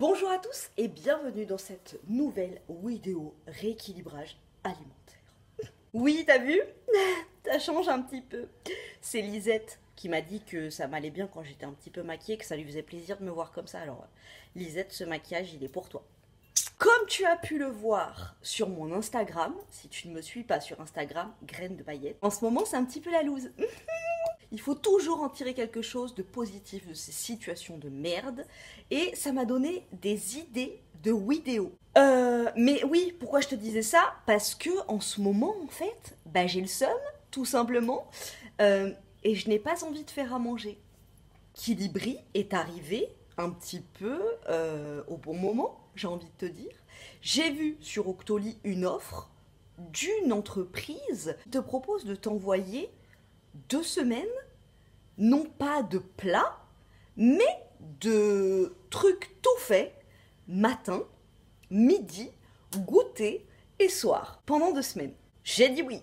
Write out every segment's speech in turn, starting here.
Bonjour à tous et bienvenue dans cette nouvelle vidéo rééquilibrage alimentaire. Oui, t'as vu? Ça change un petit peu. C'est Lisette qui m'a dit que ça m'allait bien quand j'étais un petit peu maquillée, que ça lui faisait plaisir de me voir comme ça. Alors Lisette, ce maquillage, il est pour toi. Comme tu as pu le voir sur mon Instagram, si tu ne me suis pas sur Instagram, Graine de Paillette, en ce moment c'est un petit peu la loose. Il faut toujours en tirer quelque chose de positif de ces situations de merde. Et ça m'a donné des idées de vidéos. Mais oui, pourquoi je te disais ça? Parce que en ce moment, en fait, bah, j'ai le seum, tout simplement. Et je n'ai pas envie de faire à manger. Qilibri est arrivé un petit peu au bon moment, j'ai envie de te dire. J'ai vu sur Octoli une offre d'une entreprise qui te propose de t'envoyer 2 semaines, non pas de plats, mais de trucs tout faits, matin, midi, goûter et soir, pendant 2 semaines. J'ai dit oui.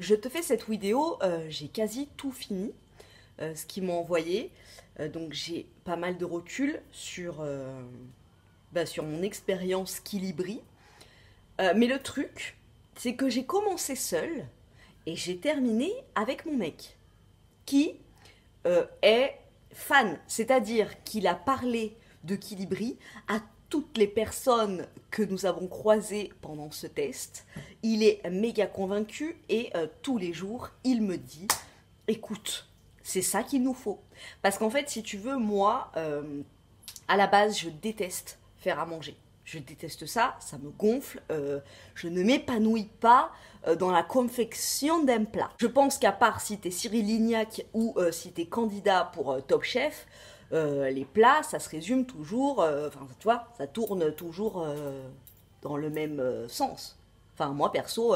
Je te fais cette vidéo, j'ai quasi tout fini, ce qu'ils m'ont envoyé, donc j'ai pas mal de recul sur, sur mon expérience Qilibri. Mais le truc, c'est que j'ai commencé seule, et j'ai terminé avec mon mec, qui est fan, c'est-à-dire qu'il a parlé de Qilibri à toutes les personnes que nous avons croisées pendant ce test. Il est méga convaincu et tous les jours, il me dit « Écoute, c'est ça qu'il nous faut ». Parce qu'en fait, si tu veux, moi, à la base, je déteste faire à manger. Je déteste ça, ça me gonfle, je ne m'épanouis pas dans la confection d'un plat. Je pense qu'à part si t'es Cyril Lignac ou si t'es candidat pour Top Chef, les plats, ça se résume toujours, tu vois, ça tourne toujours dans le même sens. Enfin, moi perso,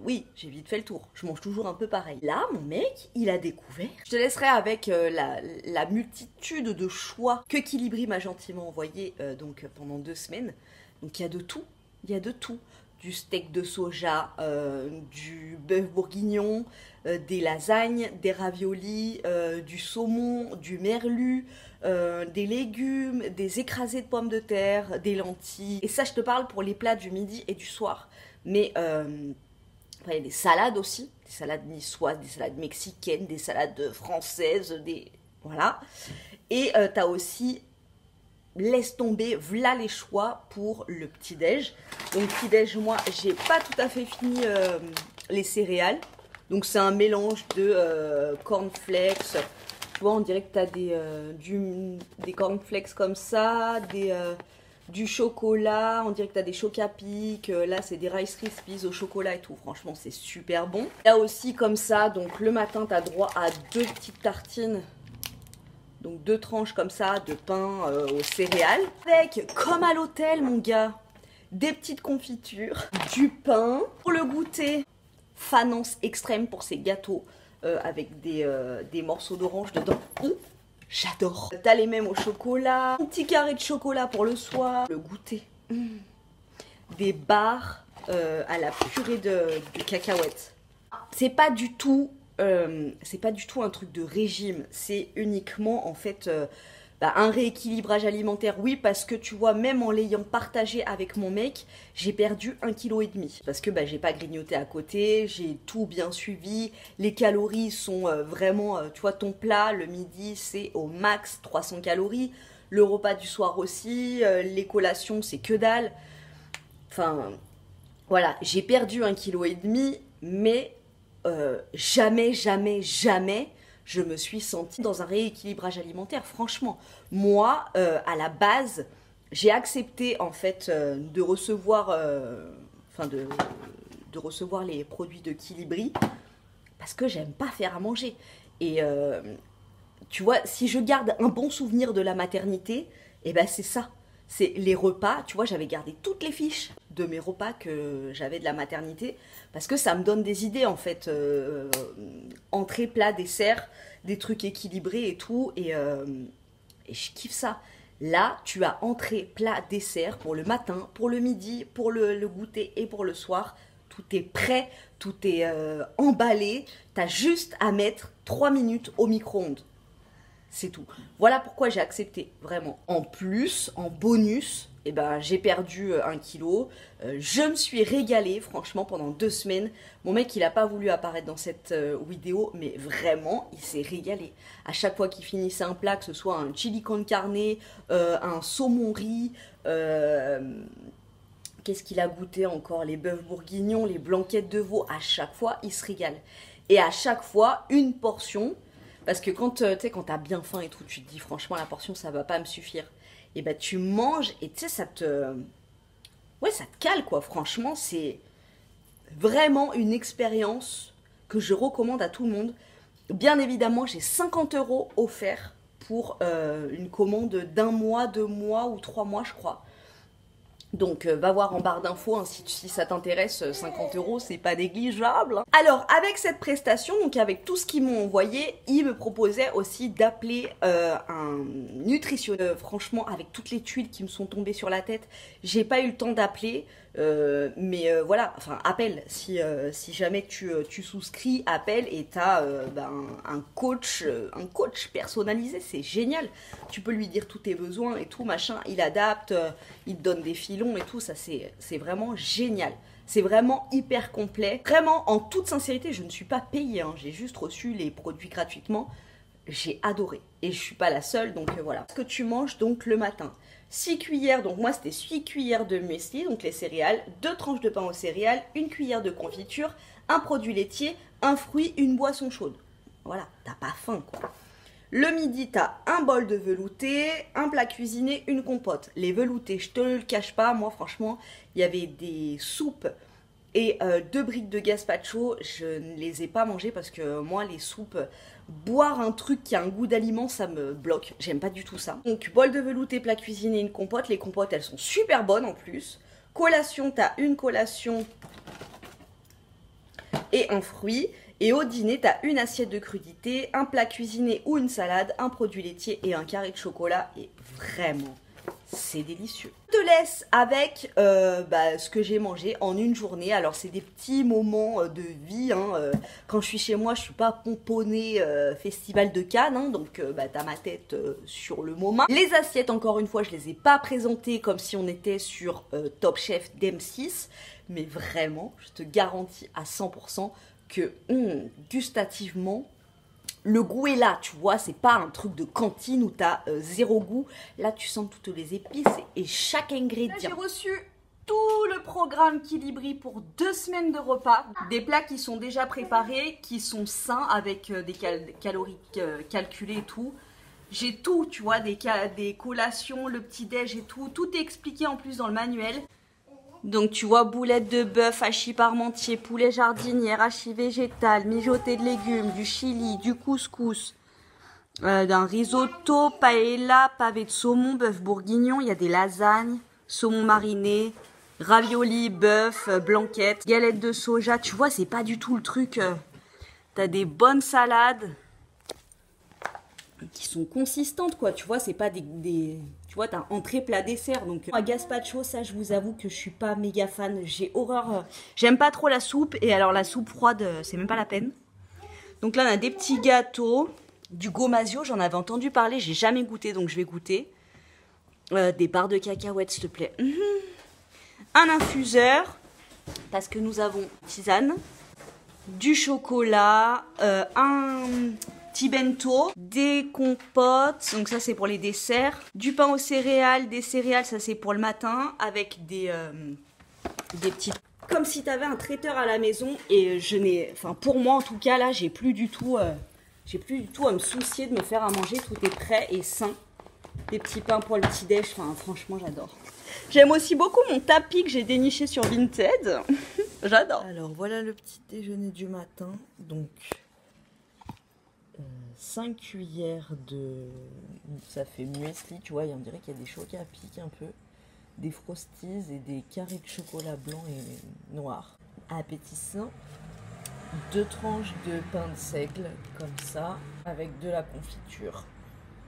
oui, j'ai vite fait le tour, je mange toujours un peu pareil. Là, mon mec, il a découvert. Je te laisserai avec la multitude de choix que Qilibri m'a gentiment envoyé donc, pendant 2 semaines. Donc il y a de tout, il y a de tout. Du steak de soja, du bœuf bourguignon, des lasagnes, des raviolis, du saumon, du merlu, des légumes, des écrasés de pommes de terre, des lentilles. Et ça, je te parle pour les plats du midi et du soir. Mais il y a des salades aussi, des salades niçoises, des salades mexicaines, des salades françaises, des... Voilà. Et t'as aussi, laisse tomber, voilà les choix pour le petit-déj. Donc petit-déj, moi, j'ai pas tout à fait fini les céréales. Donc c'est un mélange de cornflakes. Tu vois, on dirait que t'as des cornflakes comme ça, du chocolat, on dirait que t'as des Chocapic, là c'est des Rice Krispies au chocolat et tout, franchement c'est super bon. Là aussi comme ça, donc le matin t'as droit à 2 petites tartines, donc 2 tranches comme ça de pain aux céréales, avec comme à l'hôtel mon gars, des petites confitures, du pain. Pour le goûter, fanance extrême pour ces gâteaux avec des morceaux d'orange dedans. J'adore. T'as les mêmes au chocolat, un petit carré de chocolat pour le soir, le goûter, des barres à la purée de cacahuètes. C'est pas du tout un truc de régime, c'est uniquement en fait un rééquilibrage alimentaire. Oui, parce que tu vois, même en l'ayant partagé avec mon mec, j'ai perdu 1,5 kg. Parce que j'ai pas grignoté à côté, j'ai tout bien suivi. Les calories sont vraiment, tu vois, ton plat, le midi, c'est au max 300 calories. Le repas du soir aussi, les collations, c'est que dalle. Enfin, voilà, j'ai perdu 1,5 kg, mais jamais, jamais, jamais je me suis sentie dans un rééquilibrage alimentaire, franchement. Moi, à la base, j'ai accepté, en fait, de recevoir les produits de Qilibri parce que j'aime pas faire à manger. Et, tu vois, si je garde un bon souvenir de la maternité, eh ben, c'est ça. C'est les repas, tu vois, j'avais gardé toutes les fiches de mes repas que j'avais de la maternité, parce que ça me donne des idées, en fait, entrée, plat, dessert, des trucs équilibrés et tout, et je kiffe ça. Là, tu as entrée, plat, dessert pour le matin, pour le midi, pour le goûter et pour le soir, tout est prêt, tout est emballé, t'as juste à mettre 3 minutes au micro-ondes. c'est tout. Voilà pourquoi j'ai accepté, vraiment. En plus, en bonus, eh ben, j'ai perdu 1 kilo. Je me suis régalée, franchement, pendant 2 semaines. Mon mec, il n'a pas voulu apparaître dans cette vidéo, mais vraiment, il s'est régalé. À chaque fois qu'il finissait un plat, que ce soit un chili con carne, un saumon riz, qu'est-ce qu'il a goûté encore? Les bœufs bourguignons, les blanquettes de veau, à chaque fois, il se régale. Et à chaque fois, une portion, parce que quand tu sais, quand t'as bien faim et tout, tu te dis franchement la portion ça va pas me suffire. Et bah tu manges et tu sais ça te... Ouais, ça te cale quoi, franchement c'est vraiment une expérience que je recommande à tout le monde. Bien évidemment j'ai 50 € offerts pour une commande d'1 mois, 2 mois ou 3 mois je crois. Donc va voir en barre d'infos hein, si ça t'intéresse, 50 € c'est pas négligeable. Hein. Alors avec cette prestation, donc avec tout ce qu'ils m'ont envoyé, ils me proposaient aussi d'appeler un nutritionniste. Franchement avec toutes les tuiles qui me sont tombées sur la tête, j'ai pas eu le temps d'appeler. Mais voilà, enfin appelle si jamais tu souscris, appelle et t'as un coach personnalisé, c'est génial. Tu peux lui dire tous tes besoins et tout machin, il adapte, il te donne des filons et tout, ça c'est vraiment génial. C'est vraiment hyper complet. Vraiment en toute sincérité, je ne suis pas payée, hein, j'ai juste reçu les produits gratuitement. J'ai adoré et je suis pas la seule donc voilà. Ce que tu manges donc le matin. 6 cuillères, donc moi c'était 6 cuillères de muesli, donc les céréales, 2 tranches de pain aux céréales, 1 cuillère de confiture, un produit laitier, un fruit, une boisson chaude. Voilà, t'as pas faim quoi. Le midi, t'as un bol de velouté, un plat cuisiné, une compote. Les veloutés, je te le cache pas, moi franchement, il y avait des soupes et 2 briques de gazpacho, je ne les ai pas mangées parce que moi les soupes... Boire un truc qui a un goût d'aliment, ça me bloque. J'aime pas du tout ça. Donc, bol de velouté, plat cuisiné, une compote. Les compotes, elles sont super bonnes en plus. Collation, t'as une collation et un fruit. Et au dîner, t'as une assiette de crudité, un plat cuisiné ou une salade, un produit laitier et un carré de chocolat. Et vraiment, c'est délicieux. Je te laisse avec ce que j'ai mangé en une journée. Alors c'est des petits moments de vie hein. Quand je suis chez moi je suis pas pomponnée Festival de Cannes hein. Donc t'as ma tête sur le moment. Les assiettes encore une fois je les ai pas présentées comme si on était sur Top Chef d'M6. Mais vraiment je te garantis à 100% que gustativement le goût est là, tu vois, c'est pas un truc de cantine où t'as zéro goût. Là, tu sens toutes les épices et chaque ingrédient. J'ai reçu tout le programme Qilibri pour 2 semaines de repas. Des plats qui sont déjà préparés, qui sont sains avec des calories calculées et tout. J'ai tout, tu vois, des collations, le petit-déj et tout. Tout est expliqué en plus dans le manuel. Donc tu vois, boulettes de bœuf, hachis parmentier, poulet jardinière, hachis végétal, mijoté de légumes, du chili, du couscous, d'un risotto, paella, pavé de saumon, bœuf bourguignon, il y a des lasagnes, saumon mariné, ravioli, bœuf, blanquette, galette de soja, tu vois, c'est pas du tout le truc. T'as des bonnes salades qui sont consistantes quoi, tu vois, c'est pas des... Tu vois, t'as entrée, plat, dessert. Donc, à gazpacho, ça, je vous avoue que je suis pas méga fan. J'ai horreur. J'aime pas trop la soupe. Et alors, la soupe froide, c'est même pas la peine. Donc là, on a des petits gâteaux. Du gomasio, j'en avais entendu parler. J'ai jamais goûté, donc je vais goûter. Des barres de cacahuètes, s'il te plaît. Un infuseur. Parce que nous avons tisane. Du chocolat. Petit bento, des compotes, donc ça c'est pour les desserts, du pain aux céréales, des céréales, ça c'est pour le matin, avec des petites... Comme si t'avais un traiteur à la maison, et je n'ai... Enfin pour moi en tout cas, là j'ai plus du tout... j'ai plus du tout à me soucier de me faire à manger, tout est prêt et sain. Des petits pains pour le petit-déj, enfin franchement j'adore. J'aime aussi beaucoup mon tapis que j'ai déniché sur Vinted, j'adore. Alors voilà le petit déjeuner du matin, donc... 5 cuillères de... ça fait muesli, tu vois, on dirait qu'il y a des chocs à pique un peu, des frosties et des carrés de chocolat blanc et noir. Appétissant. 2 tranches de pain de seigle, comme ça, avec de la confiture.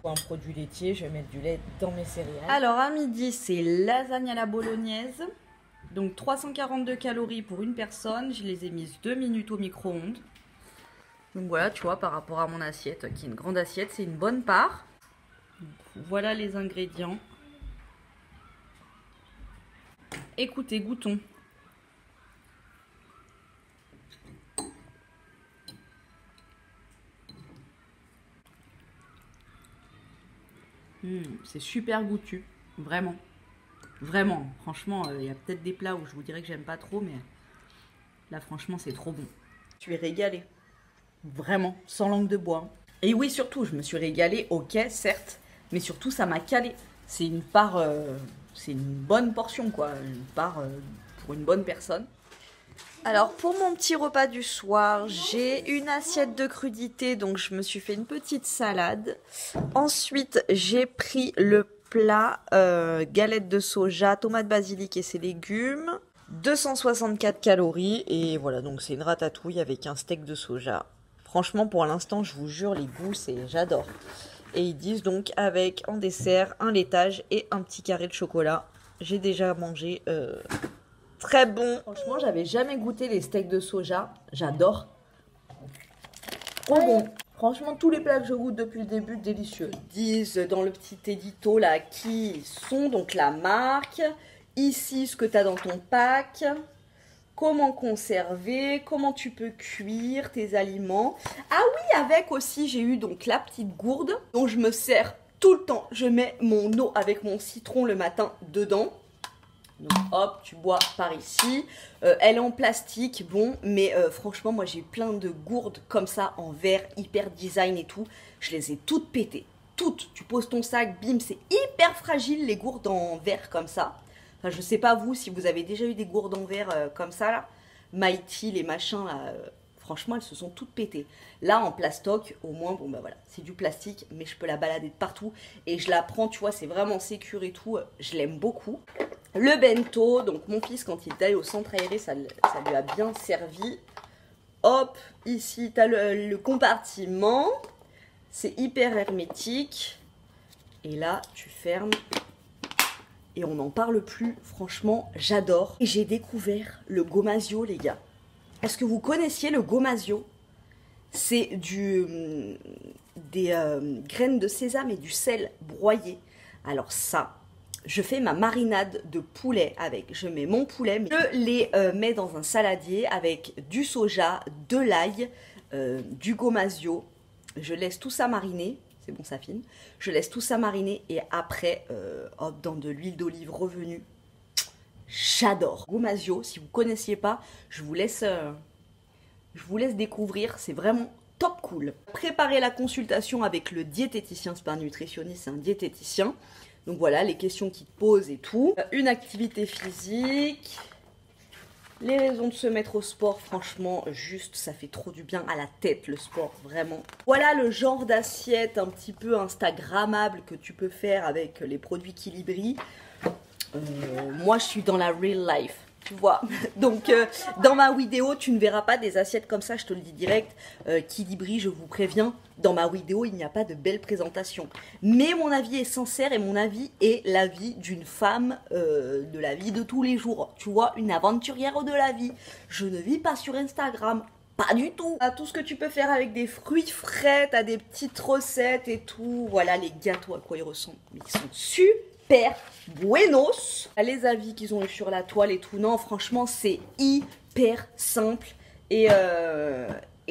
Pour un produit laitier, je vais mettre du lait dans mes céréales. Alors à midi, c'est lasagne à la bolognaise. Donc 342 calories pour une personne, je les ai mises 2 minutes au micro-ondes. Donc voilà, tu vois, par rapport à mon assiette, qui est une grande assiette, c'est une bonne part. Donc voilà les ingrédients. Écoutez, goûtons. C'est super goûtu, vraiment. Vraiment, franchement, il y a peut-être des plats où je vous dirais que j'aime pas trop, mais là, franchement, c'est trop bon. Je suis régalée, vraiment, sans langue de bois. Et oui, surtout, je me suis régalée, ok, certes, mais surtout, ça m'a calée. C'est une part, c'est une bonne portion, quoi, une part pour une bonne personne. Alors, pour mon petit repas du soir, j'ai une assiette de crudités, donc je me suis fait une petite salade. Ensuite, j'ai pris le plat galette de soja, tomate basilic et ses légumes, 264 calories, et voilà, donc c'est une ratatouille avec un steak de soja. Franchement, pour l'instant, je vous jure, les goûts, j'adore. Et ils disent donc avec en dessert un laitage et un petit carré de chocolat. J'ai déjà mangé... Très bon. Franchement, j'avais jamais goûté les steaks de soja. J'adore. Trop bon. Franchement, tous les plats que je goûte depuis le début, délicieux. Ils disent dans le petit édito là qui sont, donc la marque. Ici, ce que tu as dans ton pack. Comment conserver, comment tu peux cuire tes aliments. Ah oui, avec aussi, j'ai eu donc la petite gourde dont je me sers tout le temps. Je mets mon eau avec mon citron le matin dedans. Donc hop, tu bois par ici. Elle est en plastique, bon, mais franchement, moi j'ai plein de gourdes comme ça en verre, hyper design et tout. Je les ai toutes pétées, toutes. Tu poses ton sac, bim, c'est hyper fragile les gourdes en verre comme ça. Enfin, je sais pas vous si vous avez déjà eu des gourdes en verre comme ça là. Mighty, les machins là, franchement, elles se sont toutes pétées. Là, en plastoc, au moins, bon bah voilà, c'est du plastique, mais je peux la balader de partout. Et je la prends, tu vois, c'est vraiment sécure et tout. Je l'aime beaucoup. Le bento, donc mon fils quand il est allé au centre aéré, ça lui a bien servi. Hop, ici tu as le compartiment, c'est hyper hermétique. Et là tu fermes et on n'en parle plus, franchement j'adore. Et j'ai découvert le gomasio les gars. Est-ce que vous connaissiez le gomasio? C'est des graines de sésame et du sel broyé. Alors ça... Je fais ma marinade de poulet avec. Je mets mon poulet, je les mets dans un saladier avec du soja, de l'ail, du gomasio. Je laisse tout ça mariner. C'est bon, ça fine. Je laisse tout ça mariner et après, hop, dans de l'huile d'olive revenue. J'adore. Gomasio, si vous ne connaissiez pas, je vous laisse découvrir. C'est vraiment... top cool. Préparer la consultation avec le diététicien, c'est pas un nutritionniste, c'est un diététicien. Donc voilà, les questions qu'il te pose et tout. Une activité physique, les raisons de se mettre au sport, franchement, juste, ça fait trop du bien à la tête le sport, vraiment. Voilà le genre d'assiette un petit peu instagrammable que tu peux faire avec les produits Qilibri. Moi, je suis dans la real life. Tu vois, donc dans ma vidéo, tu ne verras pas des assiettes comme ça, je te le dis direct. Qilibri, je vous préviens, dans ma vidéo, il n'y a pas de belles présentations. Mais mon avis est sincère et mon avis est l'avis d'une femme de la vie de tous les jours. Tu vois, une aventurière de la vie. Je ne vis pas sur Instagram, pas du tout. À tout ce que tu peux faire avec des fruits frais, t'as des petites recettes et tout. Voilà les gâteaux à quoi ils ressemblent. Ils sont super. Super buenos. Les avis qu'ils ont eu sur la toile et tout, non, franchement, c'est hyper simple et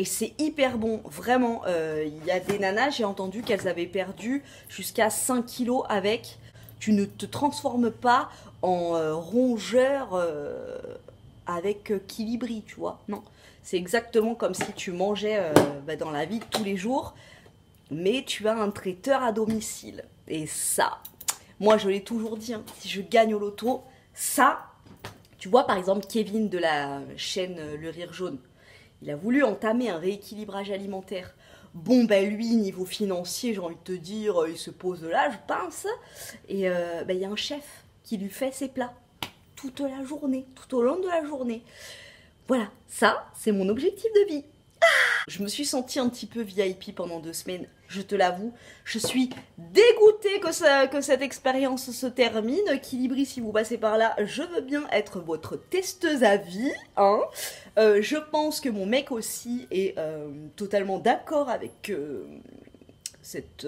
c'est hyper bon. Vraiment, il y a des nanas, j'ai entendu qu'elles avaient perdu jusqu'à 5 kilos avec. Tu ne te transformes pas en rongeur avec Qilibri, tu vois. Non, c'est exactement comme si tu mangeais dans la vie de tous les jours, mais tu as un traiteur à domicile. Et ça... Moi, je l'ai toujours dit, hein, si je gagne au loto, ça, tu vois, par exemple, Kevin de la chaîne Le Rire Jaune, il a voulu entamer un rééquilibrage alimentaire. Bon, ben lui, niveau financier, j'ai envie de te dire, il se pose là, je pense, et ben, il y a un chef qui lui fait ses plats toute la journée, tout au long de la journée. Voilà, ça, c'est mon objectif de vie. Ah! Je me suis sentie un petit peu VIP pendant 2 semaines, je te l'avoue. Je suis dégoûtée que cette expérience se termine. Qilibri, si vous passez par là, je veux bien être votre testeuse à vie. Hein. Je pense que mon mec aussi est totalement d'accord avec cette...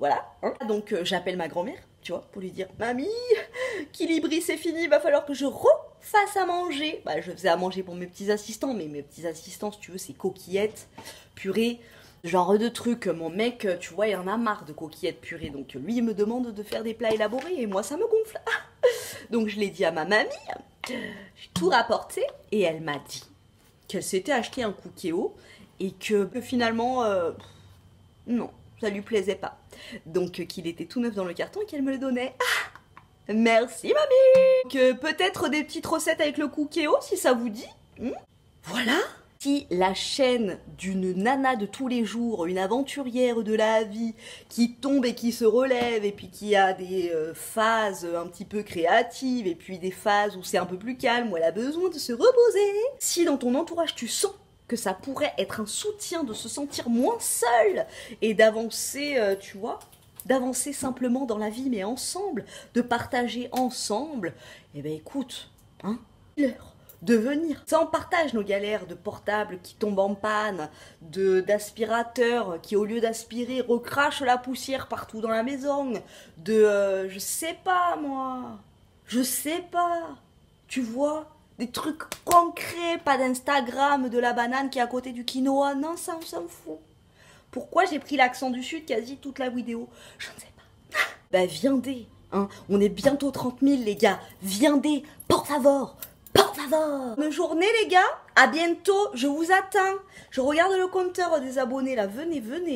voilà. Hein. Donc j'appelle ma grand-mère, tu vois, pour lui dire « Mamie, Qilibri, c'est fini, il va falloir que je refasse à manger !» Bah, je faisais à manger pour mes petits assistants, mais mes petits assistants, si tu veux, c'est coquillettes, purée, genre de trucs. Mon mec, tu vois, il en a marre de coquillettes purées, donc lui, il me demande de faire des plats élaborés, et moi, ça me gonfle. Donc, je l'ai dit à ma mamie, j'ai tout rapporté, et elle m'a dit qu'elle s'était acheté un cookéo, et que finalement, non, ça lui plaisait pas. Donc, qu'il était tout neuf dans le carton et qu'elle me le donnait. Ah, merci, mamie. Que peut-être des petites recettes avec le cookéo, si ça vous dit. Voilà. Si la chaîne d'une nana de tous les jours, une aventurière de la vie, qui tombe et qui se relève, et puis qui a des phases un petit peu créatives, et puis des phases où c'est un peu plus calme, où elle a besoin de se reposer. Si dans ton entourage, tu sens que ça pourrait être un soutien de se sentir moins seul et d'avancer, tu vois, d'avancer simplement dans la vie, mais ensemble, de partager ensemble, eh ben écoute, hein, l'heure de venir. Ça, on partage nos galères de portable qui tombe en panne, d'aspirateur qui, au lieu d'aspirer, recrache la poussière partout dans la maison, de, je sais pas, moi, je sais pas, tu vois, des trucs concrets, pas d'Instagram, de la banane qui est à côté du quinoa. Non, ça, on s'en fout. Pourquoi j'ai pris l'accent du Sud quasi toute la vidéo? Je ne sais pas. Bah, viendez, hein. On est bientôt 30 000, les gars. Viendez, por favor, por favor. Bonne journée, les gars. À bientôt. Je vous attends. Je regarde le compteur des abonnés, là. Venez, venez.